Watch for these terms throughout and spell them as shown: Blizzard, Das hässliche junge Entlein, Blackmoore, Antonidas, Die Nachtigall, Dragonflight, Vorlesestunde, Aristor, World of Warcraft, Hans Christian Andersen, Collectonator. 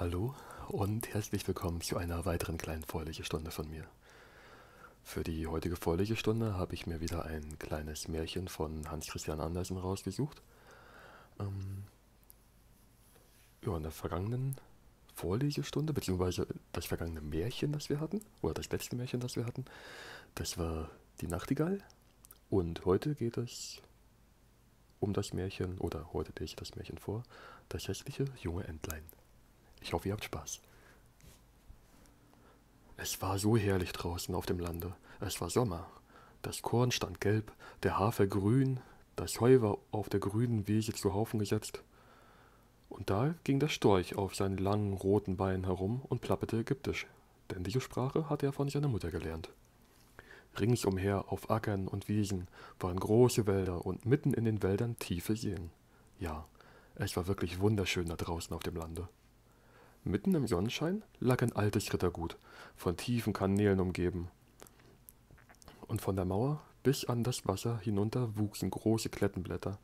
Hallo und herzlich willkommen zu einer weiteren kleinen Vorlesestunde von mir. Für die heutige Vorlesestunde habe ich mir wieder ein kleines Märchen von Hans Christian Andersen rausgesucht. In der vergangenen Vorlesestunde, beziehungsweise das vergangene Märchen, das wir hatten, oder das letzte Märchen, das wir hatten, das war Die Nachtigall. Und heute geht es um das Märchen, oder heute lese ich das Märchen vor, Das hässliche junge Entlein. Ich hoffe, ihr habt Spaß. Es war so herrlich draußen auf dem Lande. Es war Sommer. Das Korn stand gelb, der Hafer grün, das Heu war auf der grünen Wiese zu Haufen gesetzt. Und da ging der Storch auf seinen langen roten Beinen herum und plapperte ägyptisch, denn diese Sprache hatte er von seiner Mutter gelernt. Ringsumher auf Ackern und Wiesen waren große Wälder und mitten in den Wäldern tiefe Seen. Ja, es war wirklich wunderschön da draußen auf dem Lande. Mitten im Sonnenschein lag ein altes Rittergut, von tiefen Kanälen umgeben. Und von der Mauer bis an das Wasser hinunter wuchsen große Klettenblätter.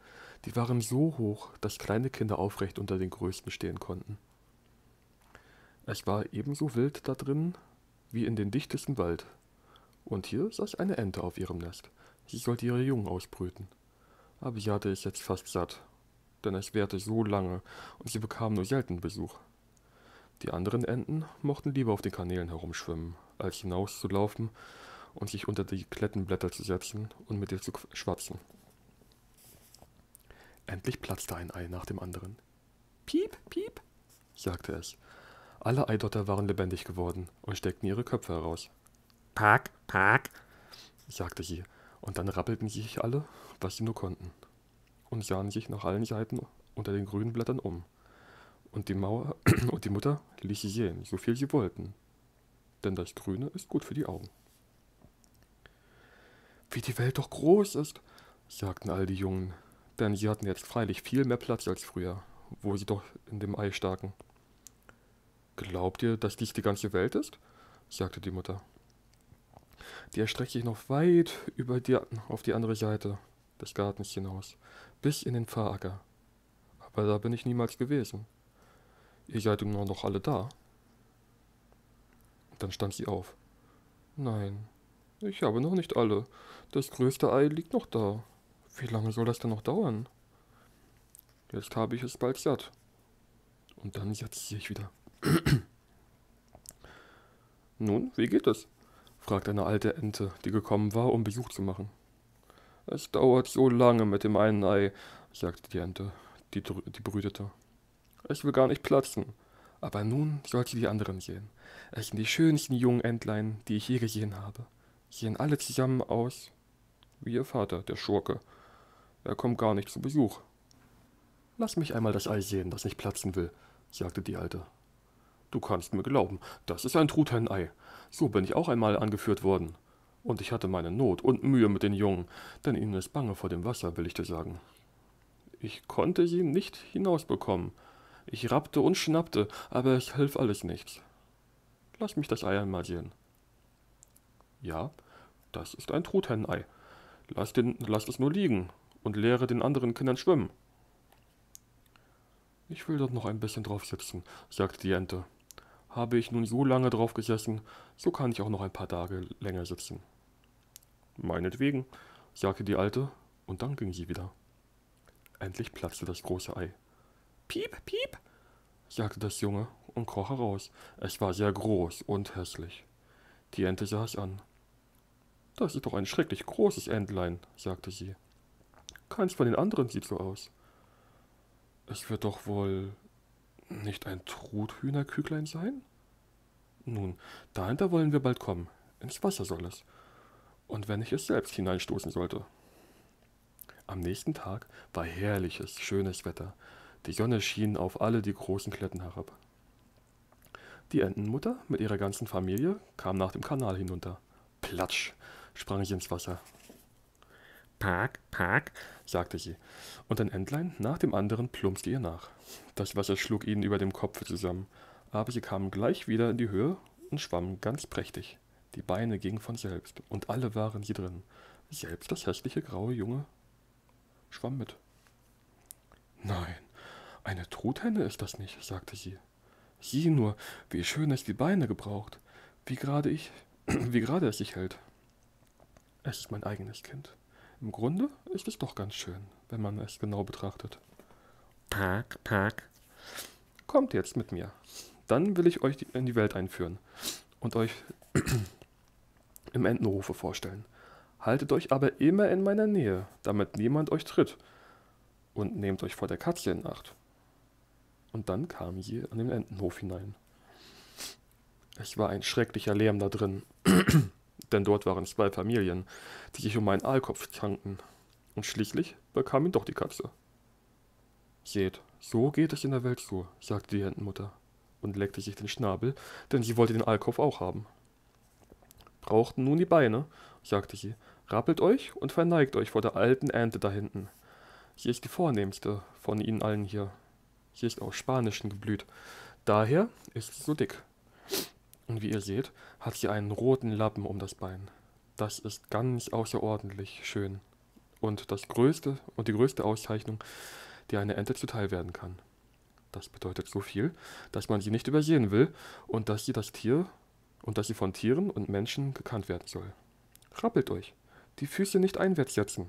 Die waren so hoch, dass kleine Kinder aufrecht unter den größten stehen konnten. Es war ebenso wild da drin wie in den dichtesten Wald. Und hier saß eine Ente auf ihrem Nest. Sie sollte ihre Jungen ausbrüten. Aber sie hatte es jetzt fast satt, denn es währte so lange und sie bekam nur selten Besuch. Die anderen Enten mochten lieber auf den Kanälen herumschwimmen, als hinauszulaufen und sich unter die Klettenblätter zu setzen und mit ihr zu schwatzen. Endlich platzte ein Ei nach dem anderen. »Piep, piep«, sagte es. Alle Eidotter waren lebendig geworden und steckten ihre Köpfe heraus. »Pak, pak«, sagte sie, und dann rappelten sie sich alle, was sie nur konnten, und sahen sich nach allen Seiten unter den grünen Blättern um. Und die Mutter ließ sie sehen, so viel sie wollten, denn das Grüne ist gut für die Augen. »Wie die Welt doch groß ist«, sagten all die Jungen, denn sie hatten jetzt freilich viel mehr Platz als früher, wo sie doch in dem Ei staken. »Glaubt ihr, dass dies die ganze Welt ist?«, sagte die Mutter. »Die erstreckt sich noch weit auf die andere Seite des Gartens hinaus, bis in den Pfarracker. Aber da bin ich niemals gewesen. Ihr seid nun noch alle da.« Dann stand sie auf. »Nein, ich habe noch nicht alle. Das größte Ei liegt noch da. Wie lange soll das denn noch dauern? Jetzt habe ich es bald satt.« Und dann setzte sie sich wieder. »Nun, wie geht es?«, fragte eine alte Ente, die gekommen war, um Besuch zu machen. »Es dauert so lange mit dem einen Ei«, sagte die Ente, die brütete. »Es will gar nicht platzen, aber nun sollt ihr die anderen sehen. Es sind die schönsten jungen Entlein, die ich je gesehen habe. Sie sehen alle zusammen aus wie ihr Vater, der Schurke. Er kommt gar nicht zu Besuch.« »Lass mich einmal das Ei sehen, das nicht platzen will«, sagte die Alte. »Du kannst mir glauben, das ist ein Truthahn-Ei. So bin ich auch einmal angeführt worden. Und ich hatte meine Not und Mühe mit den Jungen, denn ihnen ist bange vor dem Wasser, will ich dir sagen. Ich konnte sie nicht hinausbekommen. Ich rappte und schnappte, aber es half alles nichts. Lass mich das Ei einmal sehen.« »Ja, das ist ein Truthahn-Ei. Lass es nur liegen und lehre den anderen Kindern schwimmen.« »Ich will dort noch ein bisschen drauf sitzen«, sagte die Ente. »Habe ich nun so lange drauf gesessen, so kann ich auch noch ein paar Tage länger sitzen.« »Meinetwegen«, sagte die Alte, und dann ging sie wieder. Endlich platzte das große Ei. »Piep, piep«, sagte das Junge und kroch heraus. Es war sehr groß und hässlich. Die Ente sah es an. »Das ist doch ein schrecklich großes Entlein«, sagte sie. »Keins von den anderen sieht so aus. Es wird doch wohl nicht ein Truthühnerküchlein sein? Nun, dahinter wollen wir bald kommen. Ins Wasser soll es. Und wenn ich es selbst hineinstoßen sollte.« Am nächsten Tag war herrliches, schönes Wetter. Die Sonne schien auf alle die großen Kletten herab. Die Entenmutter mit ihrer ganzen Familie kam nach dem Kanal hinunter. Platsch, sprang sie ins Wasser. »Pak, pak«, sagte sie, und ein Entlein nach dem anderen plumpste ihr nach. Das Wasser schlug ihnen über dem Kopfe zusammen, aber sie kamen gleich wieder in die Höhe und schwammen ganz prächtig. Die Beine gingen von selbst, und alle waren sie drin. Selbst das hässliche graue Junge schwamm mit. »Nein, eine Truthenne ist das nicht«, sagte sie. Sieh nur, wie schön es die Beine gebraucht, wie gerade es sich hält. Es ist mein eigenes Kind. Im Grunde ist es doch ganz schön, wenn man es genau betrachtet. Park, Park. Kommt jetzt mit mir. Dann will ich euch in die Welt einführen und euch im Entenrufe vorstellen. Haltet euch aber immer in meiner Nähe, damit niemand euch tritt. Und nehmt euch vor der Katze in Acht. Und dann kamen sie an den Entenhof hinein. Es war ein schrecklicher Lärm da drin, denn dort waren zwei Familien, die sich um einen Aalkopf zankten. Und schließlich bekam ihn doch die Katze. Seht, so geht es in der Welt zu, sagte die Entenmutter und leckte sich den Schnabel, denn sie wollte den Aalkopf auch haben. Brauchten nun die Beine, sagte sie, rappelt euch und verneigt euch vor der alten Ente da hinten. Sie ist die vornehmste von ihnen allen hier. Sie ist aus Spanischen geblüht. Daher ist sie so dick. Und wie ihr seht, hat sie einen roten Lappen um das Bein. Das ist ganz außerordentlich schön. Und die größte Auszeichnung, die einer Ente zuteil werden kann. Das bedeutet so viel, dass man sie nicht übersehen will und dass sie von Tieren und Menschen gekannt werden soll. Rappelt euch, die Füße nicht einwärts setzen.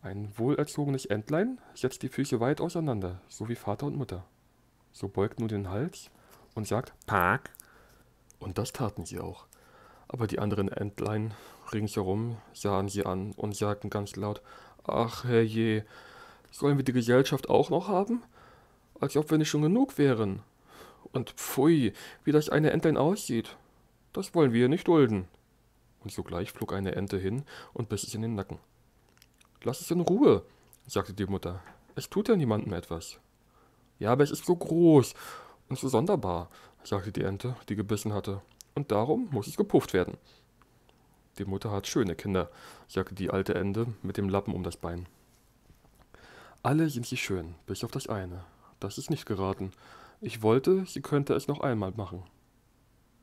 Ein wohlerzogenes Entlein setzt die Füße weit auseinander, so wie Vater und Mutter. So beugt nun den Hals und sagt Park. Und das taten sie auch. Aber die anderen Entlein ringsherum sahen sie an und sagten ganz laut, ach herrje, sollen wir die Gesellschaft auch noch haben? Als ob wir nicht schon genug wären. Und pfui, wie das eine Entlein aussieht, das wollen wir nicht dulden. Und sogleich flog eine Ente hin und biss es in den Nacken. »Lass es in Ruhe«, sagte die Mutter. »Es tut ja niemandem etwas.« »Ja, aber es ist so groß und so sonderbar«, sagte die Ente, die gebissen hatte. »Und darum muss es gepufft werden.« »Die Mutter hat schöne Kinder«, sagte die alte Ente mit dem Lappen um das Bein. »Alle sind sie schön, bis auf das eine. Das ist nicht geraten. Ich wollte, sie könnte es noch einmal machen.«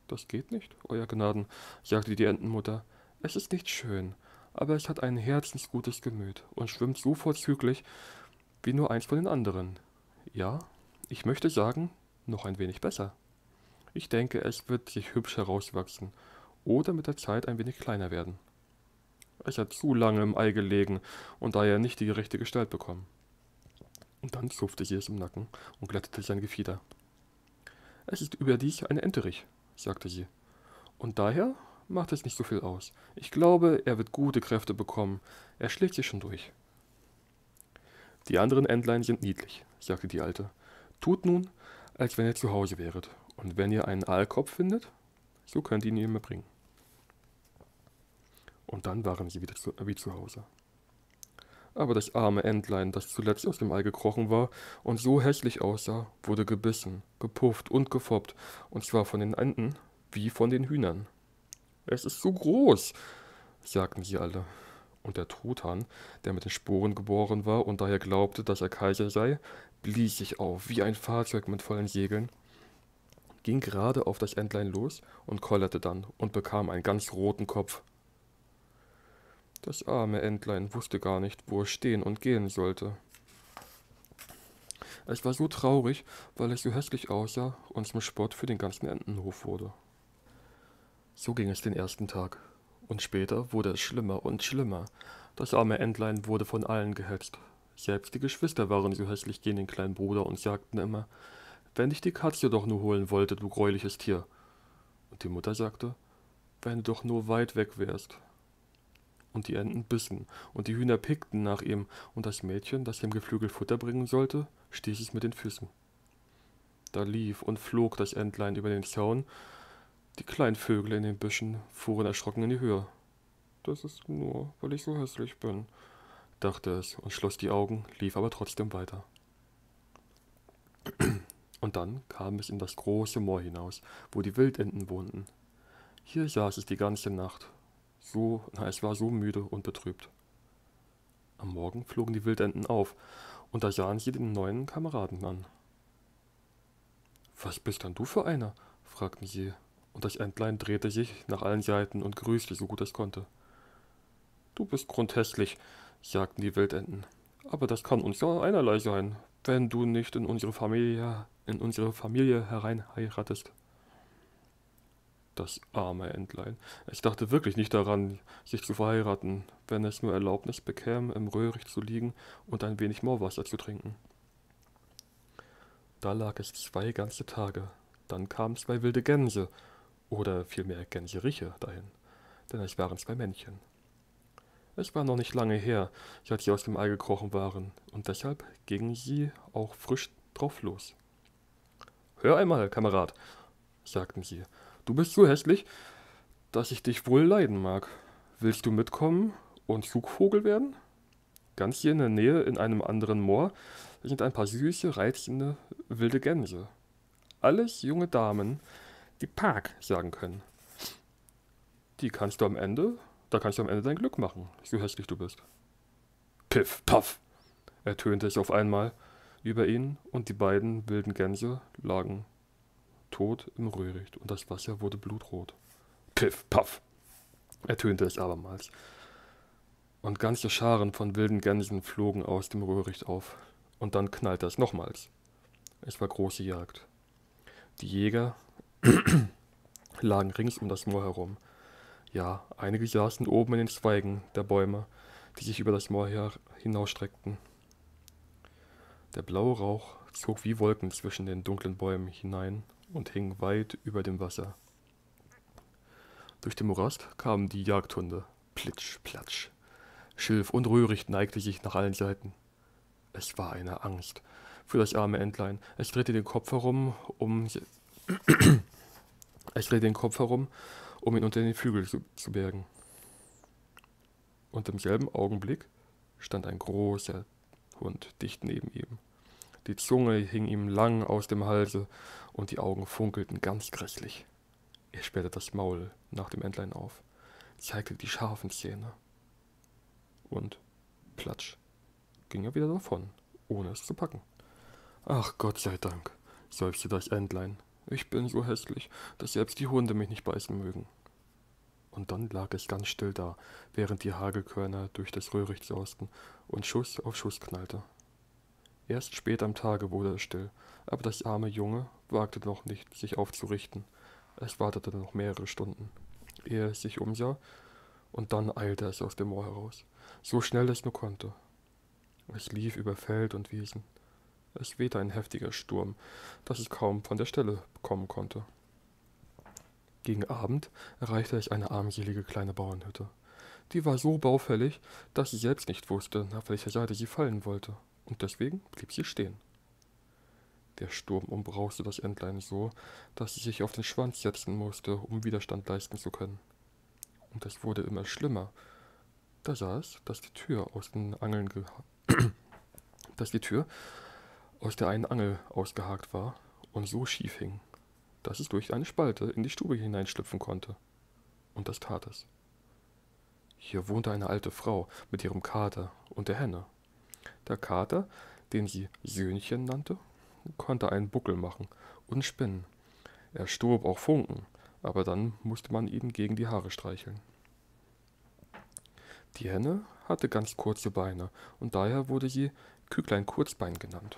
»Das geht nicht, Euer Gnaden«, sagte die Entenmutter. »Es ist nicht schön.« Aber es hat ein herzensgutes Gemüt und schwimmt so vorzüglich wie nur eins von den anderen. Ja, ich möchte sagen, noch ein wenig besser. Ich denke, es wird sich hübsch herauswachsen oder mit der Zeit ein wenig kleiner werden. Es hat zu lange im Ei gelegen und daher nicht die rechte Gestalt bekommen. Und dann zupfte sie es im Nacken und glättete sein Gefieder. Es ist überdies ein Enterich, sagte sie. Und daher macht es nicht so viel aus. Ich glaube, er wird gute Kräfte bekommen. Er schlägt sich schon durch. Die anderen Entlein sind niedlich, sagte die Alte. Tut nun, als wenn ihr zu Hause wäret. Und wenn ihr einen Aalkopf findet, so könnt ihr ihn mir bringen. Und dann waren sie wieder wie zu Hause. Aber das arme Entlein, das zuletzt aus dem Ei gekrochen war und so hässlich aussah, wurde gebissen, gepufft und gefoppt. Und zwar von den Enten wie von den Hühnern. »Es ist so groß«, sagten sie alle. Und der Truthahn, der mit den Sporen geboren war und daher glaubte, dass er Kaiser sei, blies sich auf wie ein Fahrzeug mit vollen Segeln, ging gerade auf das Entlein los und kollerte dann und bekam einen ganz roten Kopf. Das arme Entlein wusste gar nicht, wo es stehen und gehen sollte. Es war so traurig, weil es so hässlich aussah und zum Spott für den ganzen Entenhof wurde. So ging es den ersten Tag. Und später wurde es schlimmer und schlimmer. Das arme Entlein wurde von allen gehetzt. Selbst die Geschwister waren so hässlich gegen den kleinen Bruder und sagten immer, »Wenn dich die Katze doch nur holen wollte, du gräuliches Tier!« Und die Mutter sagte, »Wenn du doch nur weit weg wärst!« Und die Enten bissen, und die Hühner pickten nach ihm, und das Mädchen, das dem Geflügel Futter bringen sollte, stieß es mit den Füßen. Da lief und flog das Entlein über den Zaun. Die kleinen Vögel in den Büschen fuhren erschrocken in die Höhe. »Das ist nur, weil ich so hässlich bin«, dachte es und schloss die Augen, lief aber trotzdem weiter. Und dann kam es in das große Moor hinaus, wo die Wildenten wohnten. Hier saß es die ganze Nacht. Es war so müde und betrübt. Am Morgen flogen die Wildenten auf, und da sahen sie den neuen Kameraden an. »Was bist denn du für einer?«, fragten sie. Und das Entlein drehte sich nach allen Seiten und grüßte so gut es konnte. »Du bist grundhässlich«, sagten die Wildenten. »Aber das kann uns ja einerlei sein, wenn du nicht in unsere Familie, herein heiratest. Das arme Entlein. Es dachte wirklich nicht daran, sich zu verheiraten, wenn es nur Erlaubnis bekäme, im Röhricht zu liegen und ein wenig Moorwasser zu trinken. Da lag es 2 ganze Tage. Dann kamen 2 wilde Gänse, oder vielmehr Gänseriche, dahin, denn es waren 2 Männchen. Es war noch nicht lange her, seit sie aus dem Ei gekrochen waren, und deshalb gingen sie auch frisch drauf los. »Hör einmal, Kamerad«, sagten sie, »du bist so hässlich, dass ich dich wohl leiden mag. Willst du mitkommen und Zugvogel werden? Ganz hier in der Nähe, in einem anderen Moor, sind ein paar süße, reizende, wilde Gänse. Alles junge Damen, die Park sagen können. Da kannst du am Ende dein Glück machen, so hässlich du bist.« Piff, paff, ertönte es auf einmal über ihn, und die beiden wilden Gänse lagen tot im Röhricht, und das Wasser wurde blutrot. Piff, paff, ertönte es abermals, und ganze Scharen von wilden Gänsen flogen aus dem Röhricht auf, und dann knallte es nochmals. Es war große Jagd. Die Jäger lagen rings um das Moor herum. Ja, einige saßen oben in den Zweigen der Bäume, die sich über das Moor hinausstreckten. Der blaue Rauch zog wie Wolken zwischen den dunklen Bäumen hinein und hing weit über dem Wasser. Durch den Morast kamen die Jagdhunde. Plitsch, platsch. Schilf und Röhricht neigte sich nach allen Seiten. Es war eine Angst für das arme Entlein. Es drehte den Kopf herum, um ihn unter den Flügel zu bergen. Und im selben Augenblick stand ein großer Hund dicht neben ihm. Die Zunge hing ihm lang aus dem Halse und die Augen funkelten ganz grässlich. Er sperrte das Maul nach dem Entlein auf, zeigte die scharfen Zähne. Und platsch ging er wieder davon, ohne es zu packen. »Ach, Gott sei Dank«, seufzte das Entlein. »Ich bin so hässlich, dass selbst die Hunde mich nicht beißen mögen.« Und dann lag es ganz still da, während die Hagelkörner durch das Röhricht sausten und Schuss auf Schuss knallte. Erst spät am Tage wurde es still, aber das arme Junge wagte noch nicht, sich aufzurichten. Es wartete noch mehrere Stunden, ehe es sich umsah, und dann eilte es aus dem Moor heraus, so schnell es nur konnte. Es lief über Feld und Wiesen. Es wehte ein heftiger Sturm, dass es kaum von der Stelle kommen konnte. Gegen Abend erreichte ich eine armselige kleine Bauernhütte. Die war so baufällig, dass sie selbst nicht wusste, nach welcher Seite sie fallen wollte, und deswegen blieb sie stehen. Der Sturm umbrauste das Entlein so, dass sie sich auf den Schwanz setzen musste, um Widerstand leisten zu können. Und es wurde immer schlimmer. Da sah es, dass die Tür aus den Angeln aus der einen Angel ausgehakt war und so schief hing, dass es durch eine Spalte in die Stube hineinschlüpfen konnte. Und das tat es. Hier wohnte eine alte Frau mit ihrem Kater und der Henne. Der Kater, den sie Söhnchen nannte, konnte einen Buckel machen und spinnen. Er stob auch Funken, aber dann musste man ihn gegen die Haare streicheln. Die Henne hatte ganz kurze Beine, und daher wurde sie Küklein Kurzbein genannt.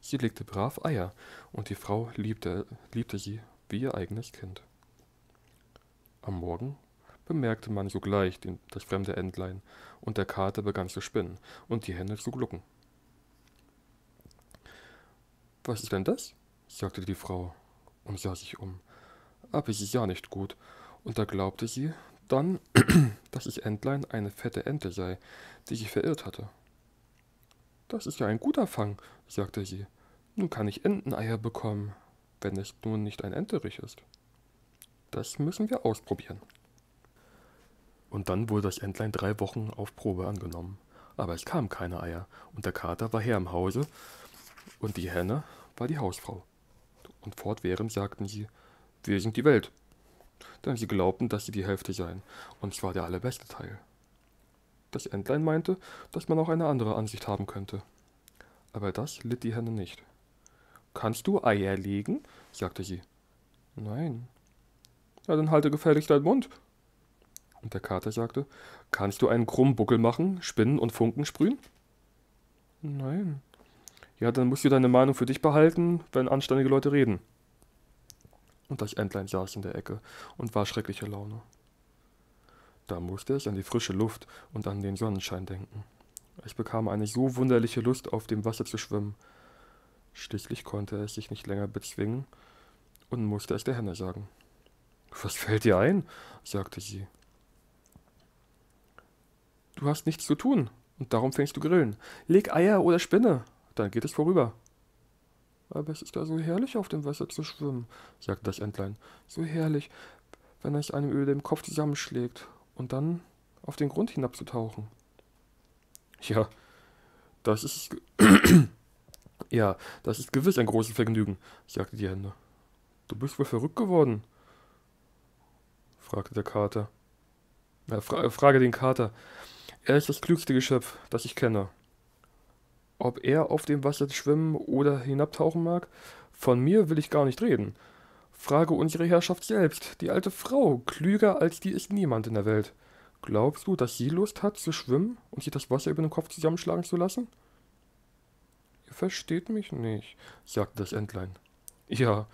Sie legte brav Eier, und die Frau liebte sie wie ihr eigenes Kind. Am Morgen bemerkte man sogleich das fremde Entlein, und der Kater begann zu spinnen und die Henne zu glucken. »Was ist denn das?« sagte die Frau und sah sich um, aber sie sah nicht gut, und da glaubte sie dann, dass das Entlein eine fette Ente sei, die sich verirrt hatte. »Das ist ja ein guter Fang«, sagte sie. »Nun kann ich Enteneier bekommen, wenn es nun nicht ein Enterich ist. Das müssen wir ausprobieren.« Und dann wurde das Entlein 3 Wochen auf Probe angenommen. Aber es kamen keine Eier, und der Kater war Herr im Hause, und die Henne war die Hausfrau. Und fortwährend sagten sie, »Wir sind die Welt«, denn sie glaubten, dass sie die Hälfte seien, und zwar der allerbeste Teil. Das Entlein meinte, dass man auch eine andere Ansicht haben könnte. Aber das litt die Henne nicht. »Kannst du Eier legen?« sagte sie. »Nein.« »Ja, dann halte gefälligst deinen Mund.« Und der Kater sagte, »Kannst du einen krummen Buckel machen, spinnen und Funken sprühen?« »Nein.« Ja, dann musst du deine Meinung für dich behalten, wenn anständige Leute reden. Und das Entlein saß in der Ecke und war schrecklicher Laune. Da musste ich an die frische Luft und an den Sonnenschein denken. Ich bekam eine so wunderliche Lust, auf dem Wasser zu schwimmen. Schließlich konnte es sich nicht länger bezwingen und musste es der Henne sagen. »Was fällt dir ein?« sagte sie. »Du hast nichts zu tun und darum fängst du Grillen. Leg Eier oder Spinne, dann geht es vorüber.« »Aber es ist ja so herrlich, auf dem Wasser zu schwimmen«, sagte das Entlein. »So herrlich, wenn es einem über dem Kopf zusammenschlägt und dann auf den Grund hinabzutauchen.« »Ja, das ist gewiss ein großes Vergnügen«, sagte die Henne. »Du bist wohl verrückt geworden?« fragte der Kater. »Frage den Kater. Er ist das klügste Geschöpf, das ich kenne. Ob er auf dem Wasser schwimmen oder hinabtauchen mag, von mir will ich gar nicht reden. Frage unsere Herrschaft selbst, die alte Frau, klüger als die ist niemand in der Welt. Glaubst du, dass sie Lust hat zu schwimmen und sich das Wasser über den Kopf zusammenschlagen zu lassen?« »Ihr versteht mich nicht«, sagte das Entlein. »Ja,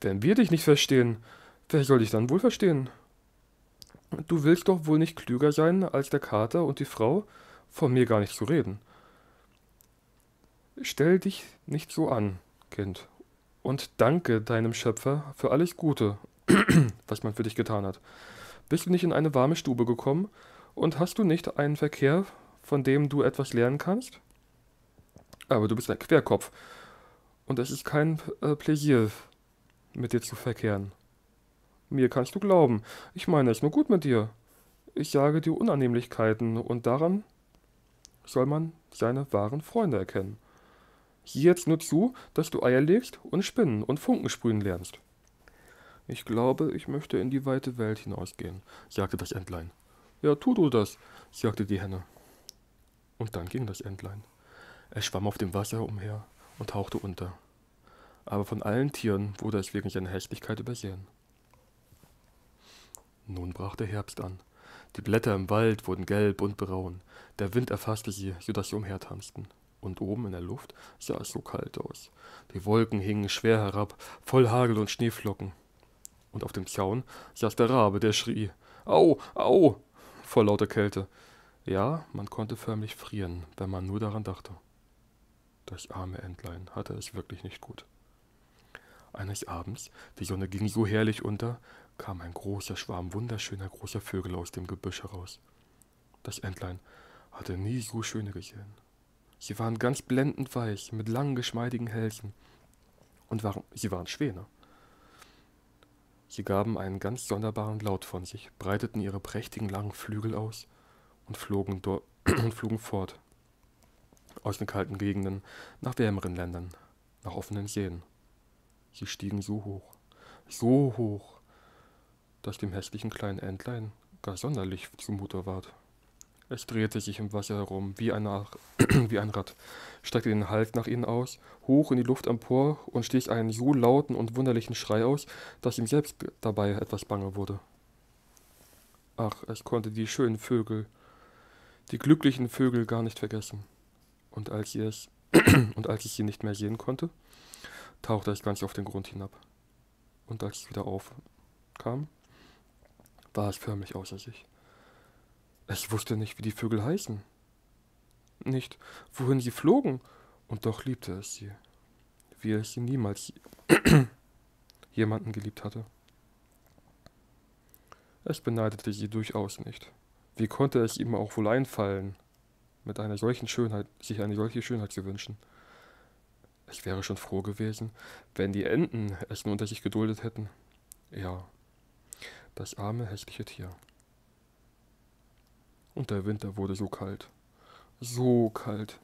wenn wir dich nicht verstehen, wer soll dich dann wohl verstehen? Du willst doch wohl nicht klüger sein als der Kater und die Frau, von mir gar nicht zu reden. Stell dich nicht so an, Kind, und danke deinem Schöpfer für alles Gute, was man für dich getan hat. Bist du nicht in eine warme Stube gekommen und hast du nicht einen Verkehr, von dem du etwas lernen kannst? Aber du bist ein Querkopf und es ist kein Pläsier, mit dir zu verkehren. Mir kannst du glauben, ich meine es nur gut mit dir. Ich sage dir Unannehmlichkeiten und daran soll man seine wahren Freunde erkennen. Sieh jetzt nur zu, dass du Eier legst und Spinnen und Funken sprühen lernst.« »Ich glaube, ich möchte in die weite Welt hinausgehen«, sagte das Entlein. »Ja, tu du das«, sagte die Henne. Und dann ging das Entlein. Es schwamm auf dem Wasser umher und tauchte unter. Aber von allen Tieren wurde es wegen seiner Hässlichkeit übersehen. Nun brach der Herbst an. Die Blätter im Wald wurden gelb und braun. Der Wind erfasste sie, sodass sie umhertanzten. Und oben in der Luft sah es so kalt aus. Die Wolken hingen schwer herab, voll Hagel und Schneeflocken. Und auf dem Zaun saß der Rabe, der schrie, »Au, au«, vor lauter Kälte. Ja, man konnte förmlich frieren, wenn man nur daran dachte. Das arme Entlein hatte es wirklich nicht gut. Eines Abends, die Sonne ging so herrlich unter, kam ein großer Schwarm wunderschöner großer Vögel aus dem Gebüsch heraus. Das Entlein hatte nie so schöne gesehen. Sie waren ganz blendend weiß, mit langen, geschmeidigen Hälsen. Und sie waren Schwäne. Sie gaben einen ganz sonderbaren Laut von sich, breiteten ihre prächtigen langen Flügel aus und flogen fort. Aus den kalten Gegenden, nach wärmeren Ländern, nach offenen Seen. Sie stiegen so hoch, dass dem hässlichen kleinen Entlein gar sonderlich zumute ward. Es drehte sich im Wasser herum wie ein Rad, streckte den Hals nach ihnen aus, hoch in die Luft empor und stieß einen so lauten und wunderlichen Schrei aus, dass ihm selbst dabei etwas bange wurde. Ach, es konnte die schönen Vögel, die glücklichen Vögel gar nicht vergessen. Und als ich sie nicht mehr sehen konnte, tauchte es ganz auf den Grund hinab. Und als es wieder aufkam, war es förmlich außer sich. Es wusste nicht, wie die Vögel heißen, nicht, wohin sie flogen, und doch liebte es sie, wie es sie niemals jemanden geliebt hatte. Es beneidete sie durchaus nicht. Wie konnte es ihm auch wohl einfallen, sich eine solche Schönheit zu wünschen? Ich wäre schon froh gewesen, wenn die Enten es nur unter sich geduldet hätten. Ja, das arme, hässliche Tier. Und der Winter wurde so kalt,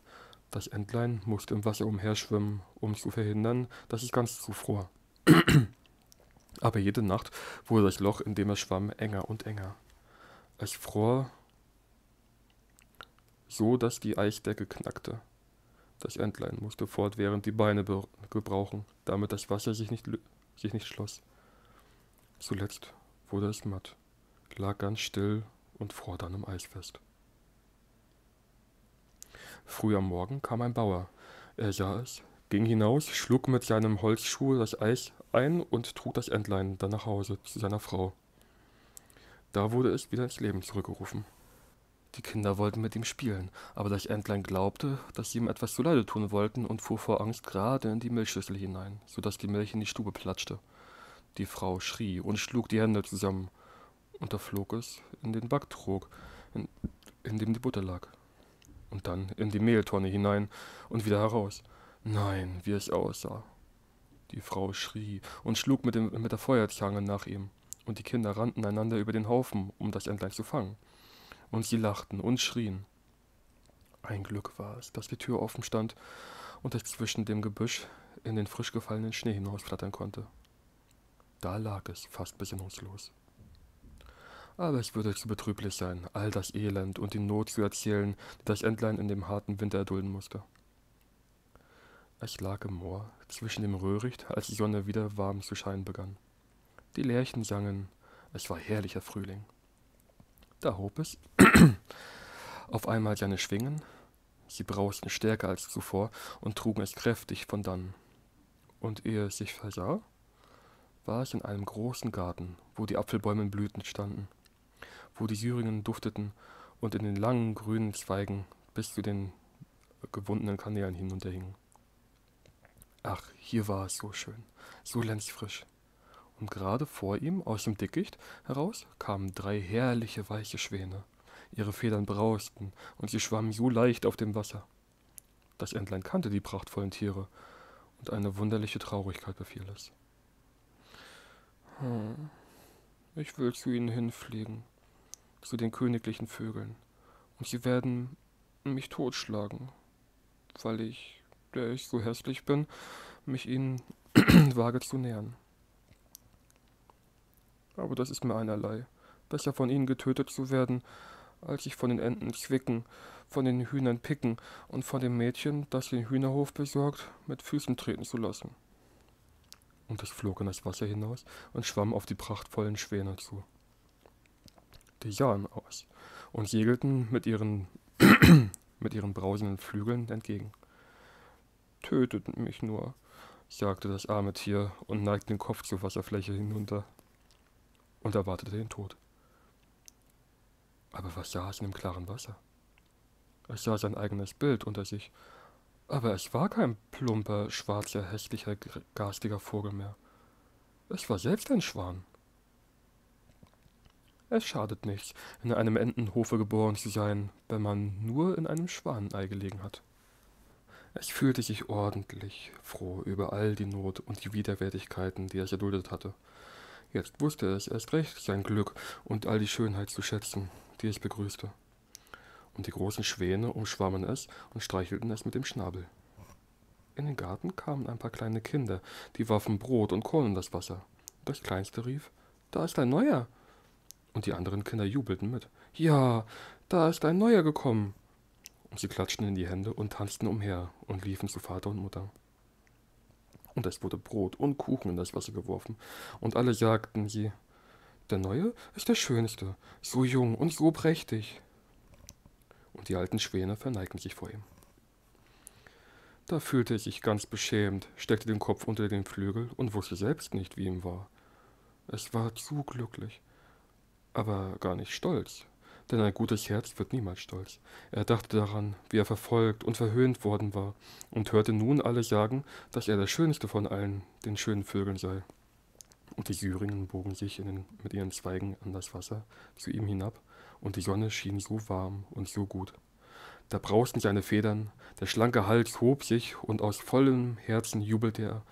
das Entlein musste im Wasser umherschwimmen, um zu verhindern, dass es ganz zufror. Aber jede Nacht wurde das Loch, in dem es schwamm, enger und enger. Es fror so, dass die Eisdecke knackte. Das Entlein musste fortwährend die Beine gebrauchen, damit das Wasser sich nicht schloss. Zuletzt wurde es matt, lag ganz still und fror dann im Eis fest. Früh am Morgen kam ein Bauer, Er sah es, ging hinaus, schlug mit seinem Holzschuh das Eis ein und trug das Entlein dann nach Hause zu seiner Frau. Da wurde es wieder ins Leben zurückgerufen. Die Kinder wollten mit ihm spielen, aber das Entlein glaubte, dass sie ihm etwas zuleide tun wollten und fuhr vor Angst gerade in die Milchschüssel hinein, sodass die Milch in die Stube platschte. Die Frau schrie und schlug die Hände zusammen, und da flog es in den Backtrog, in dem die Butter lag, und dann in die Mehltonne hinein und wieder heraus. Nein, wie es aussah. Die Frau schrie und schlug mit der Feuerzange nach ihm, und die Kinder rannten einander über den Haufen, um das Entlein zu fangen. Und sie lachten und schrien. Ein Glück war es, dass die Tür offen stand und es zwischen dem Gebüsch in den frisch gefallenen Schnee hinausflattern konnte. Da lag es, fast besinnungslos. Aber es würde zu betrüblich sein, all das Elend und die Not zu erzählen, die das Entlein in dem harten Winter erdulden musste. Es lag im Moor, zwischen dem Röhricht, als die Sonne wieder warm zu scheinen begann. Die Lerchen sangen, es war herrlicher Frühling. Da hob es auf einmal seine Schwingen, sie brausten stärker als zuvor und trugen es kräftig von dannen. Und ehe es sich versah, war es in einem großen Garten, wo die Apfelbäume in Blüten standen, wo die Syringen dufteten und in den langen grünen Zweigen bis zu den gewundenen Kanälen hinunterhingen. Ach, hier war es so schön, so lenzfrisch. Und gerade vor ihm, aus dem Dickicht heraus, kamen drei herrliche weiche Schwäne. Ihre Federn brausten, und sie schwammen so leicht auf dem Wasser. Das Entlein kannte die prachtvollen Tiere, und eine wunderliche Traurigkeit befiel es. Ich will zu ihnen hinfliegen, zu den königlichen Vögeln, und sie werden mich totschlagen, weil ich, der ich so hässlich bin, mich ihnen wage zu nähern. Aber das ist mir einerlei, besser von ihnen getötet zu werden, als ich von den Enten zwicken, von den Hühnern picken und von dem Mädchen, das den Hühnerhof besorgt, mit Füßen treten zu lassen. Und es flog in das Wasser hinaus und schwamm auf die prachtvollen Schwäne zu. Die sahen aus und segelten mit ihren brausenden Flügeln entgegen. »Tötet mich nur«, sagte das arme Tier und neigte den Kopf zur Wasserfläche hinunter und erwartete den Tod. Aber was sah es in dem klaren Wasser? Es sah sein eigenes Bild unter sich, aber es war kein plumper, schwarzer, hässlicher, garstiger Vogel mehr. Es war selbst ein Schwan. Es schadet nichts, in einem Entenhofe geboren zu sein, wenn man nur in einem Schwanenei gelegen hat. Es fühlte sich ordentlich froh über all die Not und die Widerwärtigkeiten, die es erduldet hatte. Jetzt wusste es erst recht sein Glück und all die Schönheit zu schätzen, die es begrüßte. Und die großen Schwäne umschwammen es und streichelten es mit dem Schnabel. In den Garten kamen ein paar kleine Kinder, die warfen Brot und Korn in das Wasser. Das Kleinste rief, »Da ist ein Neuer!« Und die anderen Kinder jubelten mit, »Ja, da ist ein Neuer gekommen!« Und sie klatschten in die Hände und tanzten umher und liefen zu Vater und Mutter. Und es wurde Brot und Kuchen in das Wasser geworfen, und alle sagten sie, »Der Neue ist der Schönste, so jung und so prächtig!« Und die alten Schwäne verneigten sich vor ihm. Da fühlte er sich ganz beschämt, steckte den Kopf unter den Flügel und wusste selbst nicht, wie ihm war. Es war zu glücklich, aber gar nicht stolz, denn ein gutes Herz wird niemals stolz. Er dachte daran, wie er verfolgt und verhöhnt worden war und hörte nun alle sagen, dass er der Schönste von allen den schönen Vögeln sei. Und die Syringen bogen sich mit ihren Zweigen an das Wasser zu ihm hinab, und die Sonne schien so warm und so gut. Da brausten seine Federn, der schlanke Hals hob sich, und aus vollem Herzen jubelte er.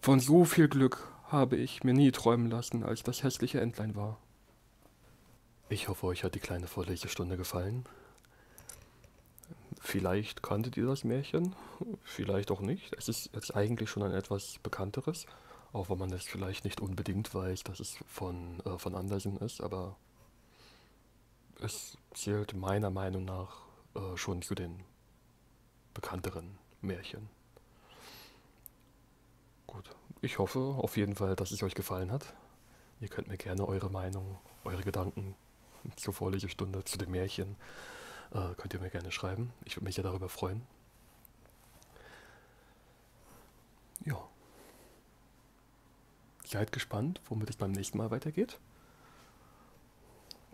Von so viel Glück habe ich mir nie träumen lassen, als das hässliche Entlein war. Ich hoffe, euch hat die kleine Vorlesestunde gefallen. Vielleicht kanntet ihr das Märchen, vielleicht auch nicht. Es ist jetzt eigentlich schon ein etwas bekannteres, auch wenn man das vielleicht nicht unbedingt weiß, dass es von Andersen ist, aber es zählt meiner Meinung nach schon zu den bekannteren Märchen. Gut, ich hoffe auf jeden Fall, dass es euch gefallen hat. Ihr könnt mir gerne eure Meinung, eure Gedanken zur Vorlesestunde, zu den Märchen, könnt ihr mir gerne schreiben. Ich würde mich ja darüber freuen. Ja. Seid gespannt, womit es beim nächsten Mal weitergeht.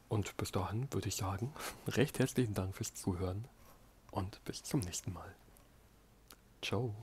Und bis dahin würde ich sagen, recht herzlichen Dank fürs Zuhören und bis zum nächsten Mal. Ciao.